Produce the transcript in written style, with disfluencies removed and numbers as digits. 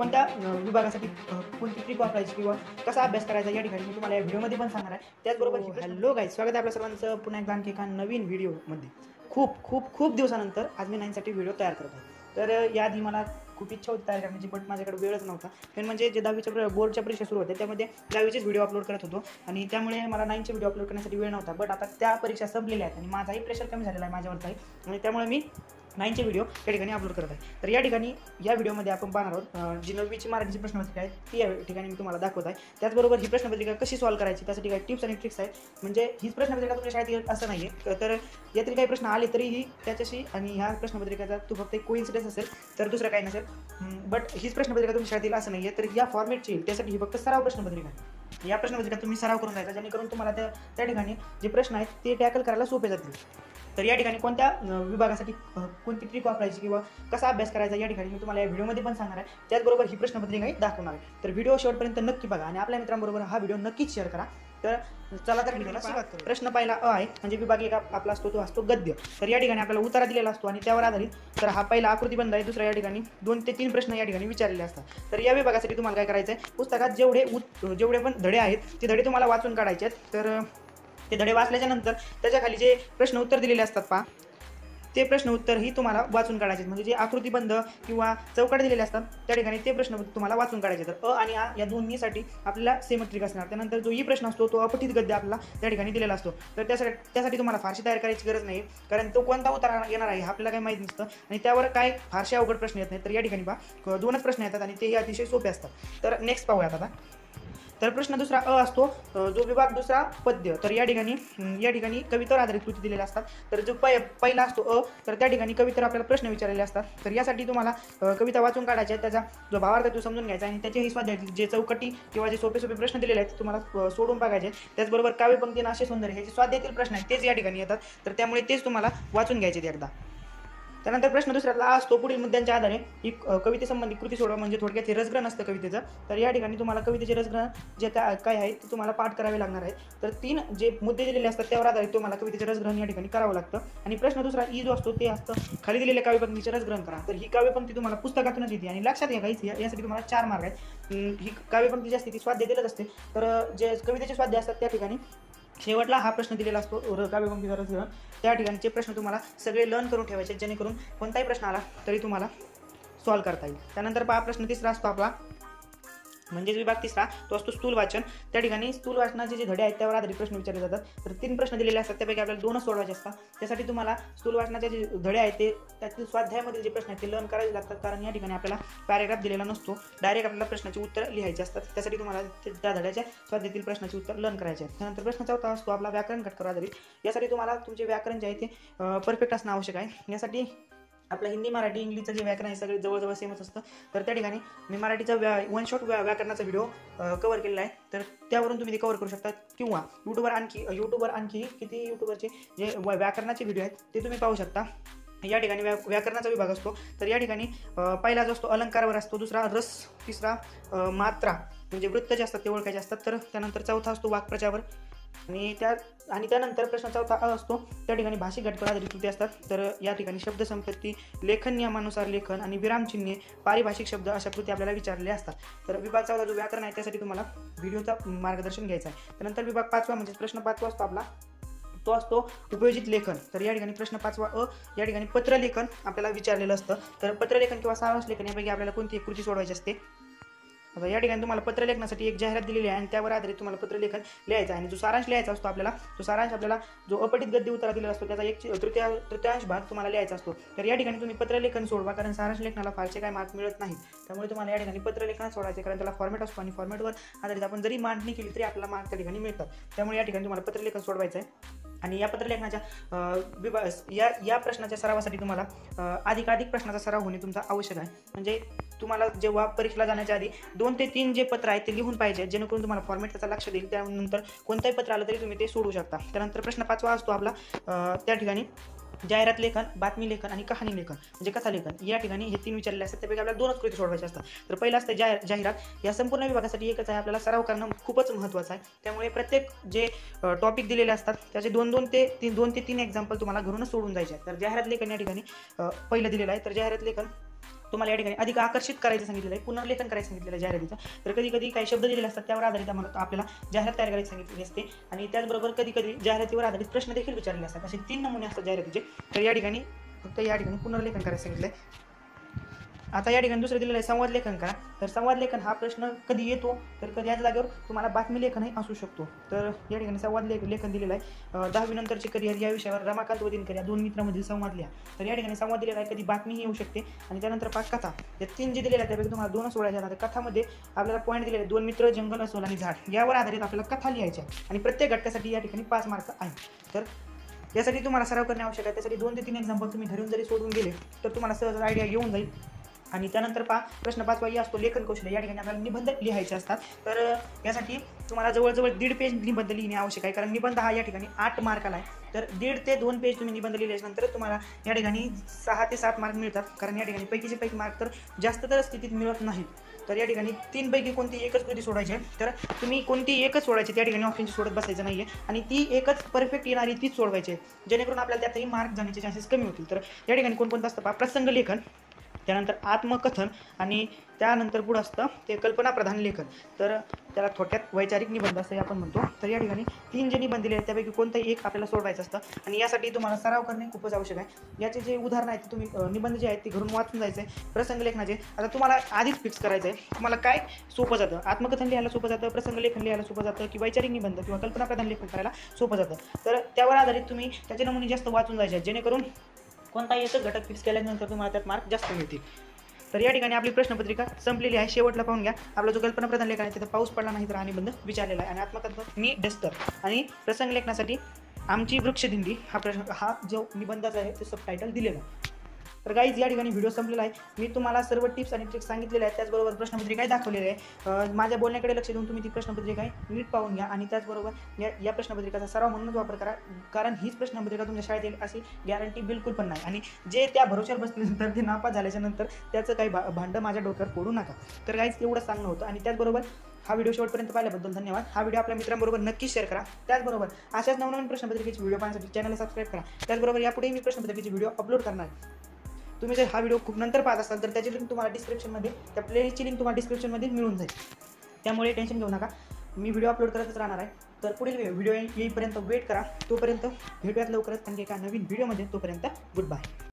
कोणत्या विभागासाठी कोणती ट्रिक वापरायची किंवा कसा अभ्यास करायचा या ठिकाणी मी तुम्हाला या व्हिडिओमध्ये पण सांगणार आहे. त्याचबरोबर हॅलो गाईज, स्वागत आहे आपल्या सर्वांचं पुन्हा एकदा आणखी एका नवीन व्हिडिओमध्ये. खूप खूप खूप दिवसानंतर आज मी 9साठी व्हिडिओ तयार करत आहे. तर याआधी मला खूप इच्छा होती तयार करण्याची, बट माझ्याकडे वेळच नव्हता. पण म्हणजे जे दहावीच्या बोर्डच्या परीक्षा सुरू होत्या त्यामध्ये दहावीचेच व्हिडिओ अपलोड करत होतो आणि त्यामुळे मला 9चे व्हिडिओ अपलोड करण्यासाठी वेळ नव्हता. बट आता त्या परीक्षा संपलेल्या आहेत आणि माझाही प्रेशर कमी झालेला आहे माझ्यावरचाही, आणि त्यामुळे मी 9चे व्हिडिओ या ठिकाणी अपलोड करत आहे. तर या ठिकाणी या व्हिडिओमध्ये आपण पाहणार आहोत जी 9वीची मराठीची प्रश्नपत्रिका आहे ती या ठिकाणी मी तुम्हाला दाखवत आहे. त्याचबरोबर ही प्रश्नपत्रिका कशी सॉल्व करायची त्यासाठी काही टिप्स आणि ट्रिक्स आहेत. म्हणजे हीच प्रश्नपत्रिका तुमच्या शाळेत असं नाही आहे, तर यातील काही प्रश्न आले तरीही त्याच्याशी आणि ह्या प्रश्नपत्रिकेचा तू फक्त एक कोइन्सिडन्स असेल तर दुसरं काही नसेल. बट हीच प्रश्नपत्रिका तुमच्या शाळेतील असं नाही आहे, तर या फॉर्मेटची येईल त्यासाठी ही फक्त सराव प्रश्नपत्रिका आहे. या प्रश्नपत्रिका तुम्ही सराव करून जायचा जेणेकरून तुम्हाला त्या ठिकाणी जे प्रश्न आहेत ते टॅकल करायला सोपे जातील. तर या ठिकाणी कोणत्या विभागासाठी कोणती ट्रिक वापरायची किंवा कसा अभ्यास करायचा या ठिकाणी मी तुम्हाला या व्हिडिओमध्ये पण सांगणार आहे. त्याचबरोबर ही प्रश्नपत्रिकाही दाखवणार आहे. तर व्हिडिओ शेवटपर्यंत नक्की बघा आणि आपल्या मित्रांबरोबर हा व्हिडिओ नक्कीच शेअर करा. तर चला तर व्हिडिओला सुरुवात करू. प्रश्न पहिला अ आहे, म्हणजे विभाग एक आपला असतो तो असतो गद्य. तर या ठिकाणी आपल्याला उतारा दिलेला असतो आणि त्यावर आधारित तर हा पहिला आकृतीबंध आहे. दुसरा या ठिकाणी 2 ते 3 प्रश्न या ठिकाणी विचारलेले असतात. तर या विभागासाठी तुम्हाला काय करायचं आहे, पुस्तकात जेवढे पण धडे आहेत ते धडे तुम्हाला वाचून काढायचे आहेत. तर ते धडे वाचल्याच्यानंतर त्याच्या खाली जे प्रश्न उत्तर दिलेले असतात ते प्रश्न उत्तर ही तुम्हाला वाचून काढायचे, म्हणजे जे आकृतीबंध किंवा चौकट दिलेले असतात त्या ठिकाणी ते प्रश्न तुम्हाला वाचून काढायचे. तर अ आणि आ या दोन्हीसाठी आपल्याला सेमत्रिक असणार. त्यानंतर जो ही प्रश्न असतो तो अपठित गद्य आपल्याला त्या ठिकाणी दिलेला असतो. तर त्यासाठी तुम्हाला फारशी तयार करायची गरज नाही, कारण तो कोणता उतारा येणार आहे आपल्याला काही माहीत नसतं आणि त्यावर काय फारसे अवघड प्रश्न येत नाही. तर या ठिकाणी पहा 2च प्रश्न येतात आणि तेही अतिशय सोपे असतात. तर नेक्स्ट पाहूयात आता. तर प्रश्न दुसरा अ असतो जो विभाग दुसरा पद्य. तर या ठिकाणी कवितेवर आधारित कृती दिलेल्या असतात. तर जो पहिला असतो अ, तर त्या ठिकाणी कवितेवर आपल्याला प्रश्न विचारलेले असतात. तर यासाठी तुम्हाला कविता वाचून काढायची आहे, त्याचा जो भावार्थ तो समजून घ्यायचा आणि त्याचेही स्वाध्याय जे चौकटी किंवा जे सोपे सोपे प्रश्न दिलेले आहेत ते तुम्हाला सोडून बघायचे. त्याचबरोबर काव्यपंक्ती असे सुंदर हे जे स्वाध्यातील प्रश्न आहेत तेच या ठिकाणी येतात, तर त्यामुळे तेच तुम्हाला वाचून घ्यायचे एकदा. त्यानंतर प्रश्न दुसऱ्याला असतो पुढील मुद्द्यांच्या आधारे ही कवितेसंबंधी कृती सोडवा, म्हणजे थोडक्यात हे रसग्रहण असतं कवितेचं. तर या ठिकाणी तुम्हाला कवितेचे रसग्रहण जे काय आहे ते तुम्हाला पाठ करावे लागणार आहे. तर 3 जे मुद्दे दिलेले असतात त्यावर आधारित तुम्हाला कवितेचे रसग्रहण या ठिकाणी करावं लागतं. आणि प्रश्न दुसरा ई जो असतो ते असतं खाली दिलेल्या काव्यपंक्तीचे रसग्रहण करा. तर ही काव्यपंक्ती तुम्हाला पुस्तकातूनच येते आणि लक्षात घ्या काहीच, यासाठी तुम्हाला 4 मार्ग आहेत. ही काव्यपंक्ती जी असते ती स्वाध्याय दिलेलं असते, तर जे कवितेचे स्वाध्याय असतात त्या ठिकाणी शेवटला हा प्रश्न दिलेला असतो काव्यपंक्तीचा रसग्रहण. त्या ठिकाणचे प्रश्न तुम्हाला सगळे लर्न करून ठेवायचे जेणेकरून कोणताही प्रश्न आला तरी तुम्हाला सॉल्व्ह करता येईल. त्यानंतर पहा प्रश्न तिसरा असतो आपला, म्हणजेच विभाग तिसरा तो असतो स्थूल वाचन. त्या ठिकाणी स्थूल वाचनाचे जे धडे आहेत त्यावर आधारित प्रश्न विचारले जातात. तर 3 प्रश्न दिलेले असतात त्यापैकी आपल्याला 2च सोडवायचे असतात. त्यासाठी तुम्हाला स्थूल वाचनाचे जे धडे आहेत ते त्यातील स्वाध्यायामधील जे प्रश्न आहेत ते लर्न करावे लागतात, कारण या ठिकाणी आपल्याला पॅरेग्राफ दिलेला नसतो, डायरेक्ट आपल्याला प्रश्नाची उत्तर लिहायचे असतात. त्यासाठी तुम्हाला त्या धड्याच्या स्वाध्यातील प्रश्नाचे उत्तर लर्न करायचे आहेत. त्यानंतर प्रश्न 4 असतो आपला व्याकरण घटकावर आधारित. यासाठी तुम्हाला तुमचे व्याकरण जे आहे ते परफेक्ट असणं आवश्यक आहे. यासाठी आपला हिंदी मराठी इंग्लिशचं जे व्याकरण आहे सगळे जवळजवळ सेमच असतं. तर त्या ठिकाणी मी मराठीचा वन शॉट व्याकरणाचा व्हिडिओ कव्हर केलेला आहे, तर त्यावरून तुम्ही ते कव्हर करू शकता. किंवा यूट्यूबवर आणखी किती यूट्यूबरचे जे व्याकरणाचे व्हिडिओ आहेत ते तुम्ही पाहू शकता. या ठिकाणी व्याकरणाचा विभाग असतो. तर या ठिकाणी पहिला जो असतो अलंकारावर असतो, दुसरा रस, तिसरा मात्रा म्हणजे वृत्त जे असतात ते ओळखायचे असतात. तर त्यानंतर 4 असतो वाक्प्रचावर आणि त्यानंतर प्रश्न 4 अ असतो. त्या ठिकाणी भाषिक घटकावर आधारित कृती असतात. तर या ठिकाणी शब्दसंपत्ती, लेखन नियमानुसार लेखन आणि विरामचिन्हे, पारिभाषिक शब्द अशा कृती आपल्याला विचारलेल्या असतात. तर विभाग 4 जो व्याकरण आहे त्यासाठी तुम्हाला व्हिडिओचा मार्गदर्शन घ्यायचं आहे. त्यानंतर विभाग 5 म्हणजे प्रश्न 5 असतो आपला, तो असतो उपयोजित लेखन. तर या ठिकाणी प्रश्न 5 अ या ठिकाणी पत्रलेखन आपल्याला विचारलेलं असतं. तर पत्रलेखन किंवा सारांश लेखन यापैकी आपल्याला कोणती एक कृती सोडवायची असते. आता या ठिकाणी तुम्हाला पत्र लेखनासाठी एक जाहिरात दिलेली आहे आणि त्यावर आधारित तुम्हाला पत्रलेखन लिहायचं आहे. आणि जो सारांश लिहायचा असतो आपल्याला, तो सारांश आपल्याला जो अपठित गद्य उतारा दिलेला असतो त्याचा 1/3 भाग तुम्हाला लिहायचा असतो. तर या ठिकाणी तुम्ही पत्रलेखन सोडवा, कारण सारांश लेखनाला फारसे काय मार्क मिळत नाही, त्यामुळे तुम्हाला या ठिकाणी पत्रलेखन सोडायचे, कारण त्याला फॉर्मॅट असतो आणि फॉर्मॅटवर आधारित आपण जरी मांडणी केली तरी आपल्याला मार्क त्या ठिकाणी मिळतात. त्यामुळे या ठिकाणी तुम्हाला पत्रलेखन सोडवायचं आहे. आणि या पत्रलेखनाच्या या प्रश्नाच्या सरावासाठी तुम्हाला अधिकाधिक प्रश्नाचा सराव होणे तुमचा आवश्यक आहे. म्हणजे तुम्हाला जेव्हा परीक्षेला जाण्याच्या आधी 2 ते 3 जे पत्र आहेत ते लिहून पाहिजे, जेणेकरून तुम्हाला फॉर्मेट त्याचा लक्ष देईल. त्यानंतर कोणताही पत्र आलं तरी तुम्ही ते सोडू शकता. त्यानंतर प्रश्न 5 असतो आपला, त्या ठिकाणी जाहिरात लेखन, बातमी लेखन आणि कहाणी लेखन म्हणजे कथा लेखन. या ठिकाणी हे 3 विचारले असतात, त्यापैकी आपल्याला 2च कृती सोडवायचे असतात. तर पहिला असतं जाहिरात. या संपूर्ण विभागासाठी एकच आहे, आपल्याला सराव करणं खूपच महत्त्वाचं आहे. त्यामुळे प्रत्येक जे टॉपिक दिलेले असतात त्याचे 2 ते 3 एक्झाम्पल तुम्हाला घरूनच सोडून जायचे आहेत. तर जाहिरात लेखन या ठिकाणी पहिलं दिलेलं आहे. तर जाहिरात लेखन तुम्हाला या ठिकाणी अधिक आकर्षित करायचं सांगितलेलं आहे, पुनर्लेखन करायचं सांगितलेलं आहे जाहिरातीचं. तर कधी कधी काही शब्द दिलेले असतात त्यावर आधारित आपल्याला जाहिरात तयार करायची सांगितलेली असते, आणि त्याचबरोबर कधी कधी जाहिरातीवर आधारित प्रश्न देखील विचारले असतात. असे 3 नमुने असतात जाहिरातीचे. तर या ठिकाणी फक्त या ठिकाणी पुनर्लेखन करायचं सांगितलं आहे. आता या ठिकाणी दुसरं दिलेलं आहे संवाद लेखन करा. तर संवाद लेखन हा प्रश्न कधी येतो तर कधी याच जागेवर तुम्हाला बातमी लेखनही असू शकतो. तर या ठिकाणी संवाद लेखन दिलेलं आहे. 10वीनंतरचे करिअर या विषयावर रमाकांत वदिनकर या 2 मित्रांमधील संवाद लिहा. तर या ठिकाणी संवाद दिलेला आहे, कधी बातमीही येऊ शकते. आणि त्यानंतर 5 कथा, या 3 जे दिलेल्या त्यापैकी तुम्हाला 2 सोडायच्या. तर कथामध्ये आपल्याला पॉईंट दिलेले 2 मित्र, जंगल, असोल आणि झाड यावर आधारित आपल्याला कथा लिहायच्या, आणि प्रत्येक घटकासाठी या ठिकाणी 5 मार्क आहेत. तर यासाठी तुम्हाला सराव करणे आवश्यक आहे. त्यासाठी 2 ते 3 एक्झाम्पल तुम्ही घरून जरी सोडून गेले तर तुम्हाला सहज आयडिया येऊन जाईल. आणि त्यानंतर प्रश्न 5 वाई असतो लेखन कौशल्य. या ठिकाणी आपल्याला निबंध लिहायचे असतात. तर यासाठी तुम्हाला जवळजवळ 1.5 पेज निबंध लिहिणे आवश्यक आहे, कारण निबंध हा या ठिकाणी 8 मार्काला आहे. तर 1.5 ते 2 पेज तुम्ही निबंध लिहिल्यानंतर तुम्हाला या ठिकाणी 6 ते 7 मार्क मिळतात, कारण या ठिकाणी पैकीचे पैकी मार्क तर जास्त तर स्थितीत मिळत नाहीत. तर या ठिकाणी 3पैकी कोणती एकच कृती सोडायची आहे. तर तुम्ही कोणती एकच सोडायची, त्या ठिकाणी ऑप्शनची सोडत बसायचं नाही आहे, आणि ती एकच परफेक्ट येणारी तीच सोडवायची आहे, जेणेकरून आपल्याला त्यातही मार्क जाण्याचे चान्सेस कमी होतील. तर या ठिकाणी कोणकोणतं असतं प्रसंग लेखन, त्यानंतर आत्मकथन, आणि त्यानंतर पुढं असतं ते कल्पनाप्रधान लेखन. तर त्याला थोडक्यात वैचारिक निबंध असं आपण म्हणतो. तर या ठिकाणी 3 जे निबंध दिले आहेत त्यापैकी कोणताही एक आपल्याला सोडवायचं असतं, आणि यासाठी तुम्हाला सराव करणे खूपच आवश्यक आहे. याचे जे उदाहरण आहेत ते तुम्ही निबंध जे आहेत ते घरून वाचून जायचं आहे. प्रसंग लेखनाचे आता तुम्हाला आधीच फिक्स करायचं आहे तुम्हाला काय सोपं जातं. आत्मकथन लिहायला सोपं जातं, प्रसंग लेखन लिहायला सोपं जातं, की वैचारिक निबंध किंवा कल्पनाप्रधान लेखन करायला सोपं जातं. तर त्यावर आधारित तुम्ही त्याचे नमुने जास्त वाचून जायचे आहेत, जेणेकरून कोणताही एकच घटक फिक्स केल्यानंतर तुम्हाला त्यात मार्क जास्त मिळतील. तर या ठिकाणी आपली प्रश्नपत्रिका संपलेली आहे. शेवटला पाहून घ्या आपला जो कल्पनाप्रधान लेखन आहे तिथं पाऊस पडला नाही तर हा निबंध विचारलेला आहे, आणि आत्मकथन मी डस्तर, आणि प्रसंग लेखनासाठी आमची वृक्षदिंडी हा जो निबंधाचा आहे तो सब टायटल दिलेला आहे. तर गाईज या ठिकाणी व्हिडिओ संपलेला आहे. मी तुम्हाला सर्व टिप्स आणि ट्रिक्स सांगितलेले आहेत, त्याचबरोबर प्रश्नपत्रिकाही दाखवलेली आहे. माझ्या बोलण्याकडे लक्ष देऊन तुम्ही ती प्रश्नपत्रिका नीट पाहून घ्या, आणि त्याचबरोबर या प्रश्नपत्रिकाचा सराव म्हणूनच वापर करा, कारण हीच प्रश्नपत्रिका तुमच्या शाळेत येईल अशी गॅरंटी बिलकुल पण नाही. आणि जे त्या भरोश्यावर बसल्यानंतर ते नापास झाल्याच्यानंतर त्याचं काही भांडं माझ्या डोक्यावर फोडू नका. तर गाईज एवढं सांगणं होतं, आणि त्याचबरोबर हा व्हिडिओ शेवटपर्यंत पाहिल्याबद्दल धन्यवाद. हा व्हिडिओ आपल्या मित्रांबरोबर नक्की शेअर करा. त्याचबरोबर अशाच नवनवीन प्रश्नपत्रिकेचे व्हिडिओ पाहण्यासाठी चॅनलला सबस्क्राईब करा. त्याचबरोबर यापुढे मी प्रश्नपत्रिकेचे व्हिडिओ अपलोड करणार. तुम्ही जर हा व्हिडिओ खूप नंतर पाहत असाल तर त्याची लिंक तुम्हाला डिस्क्रिप्शनमध्ये, त्या प्लेलिस्टची लिंक तुम्हाला डिस्क्रिप्शनमध्ये मिळून जाईल, त्यामुळे टेन्शन घेऊ नका. मी व्हिडिओ अपलोड करतच राहणार आहे. तर पुढील व्हिडिओ येईपर्यंत वेट करा. तोपर्यंत भेटूयात लवकरच आणखी एका नवीन व्हिडिओमध्ये. तोपर्यंत गुड बाय.